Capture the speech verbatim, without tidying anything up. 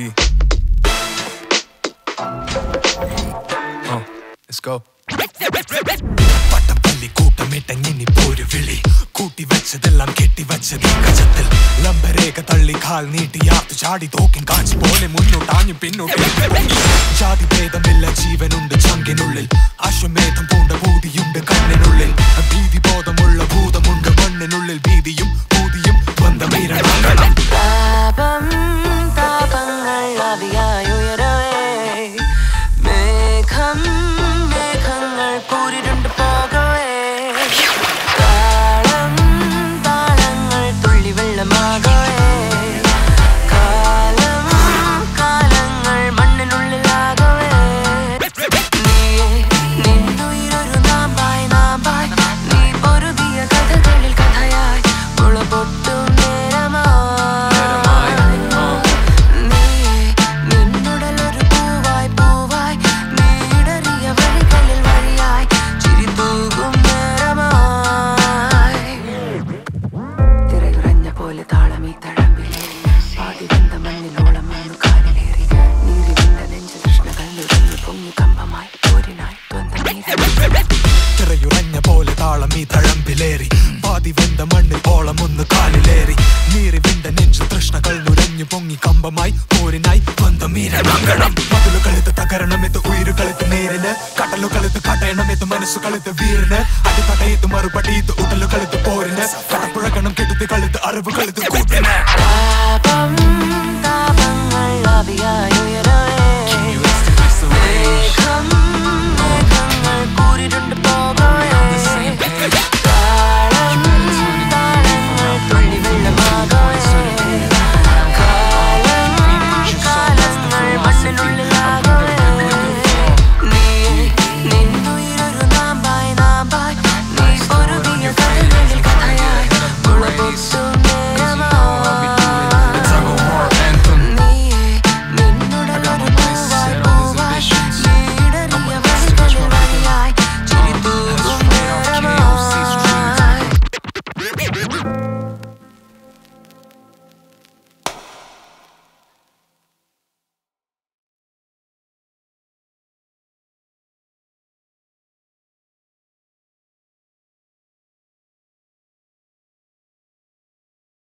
yeah. Uh, let's go. Paapam